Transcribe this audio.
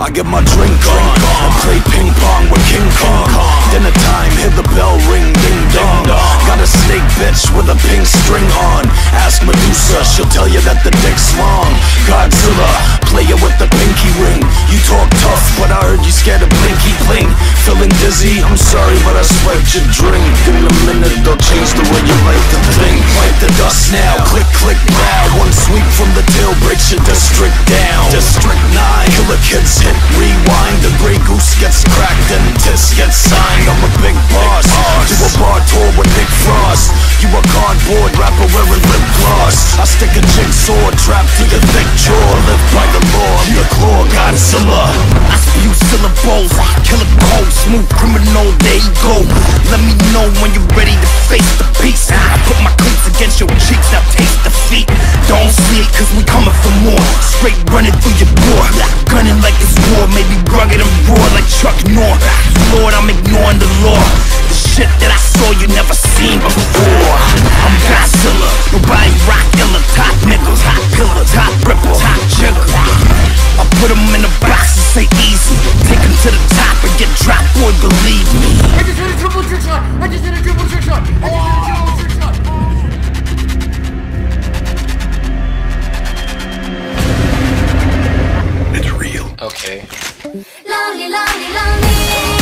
I get my drink on and play ping pong with King Kong. Dinner time, hear the bell ring, ding dong. Got a snake bitch with a pink string on. Ask Medusa, she'll tell you that the dick's long. Godzilla, player with the pinky ring. You talk tough, but I heard you scared of blinky bling. Feeling dizzy, I'm sorry, but I swiped your drink. In a minute, they'll change the way you like the thing. Wipe the dust now, click click now. One sweep from the tail breaks your district down. District 9, killer kids hit rewind. The Grey Goose gets cracked and Tiss gets signed. I'm a big boss, do a bar tour with Nick Frost. You a cardboard rapper wearing lip gloss. I stick a jigsaw trap to your thick jaw. Live by the law, I'm the claw Godzilla. I spew syllables, kill a cold, smooth criminal, there you go. Let me know when you're ready to face the beast. I put my cleats against your cheeks, now taste defeat. Don't sleep, cause we coming for more. Straight running through your door, gunning like it's war. Maybe rugged and raw like Chuck North. Lord, I'm ignoring the law. The shit that I saw you never seen before. I'm Godzilla, nobody rock illa. Top nickels, hot pillar, top ripple, top jigger. I put them in a box and say easy. Take them to the top and get dropped, boy, believe me. I just hit a triple trick shot, I just hit a triple trick shot, I just hit a triple trick shot. It's real. Okay. Lonely, lonely, lonely.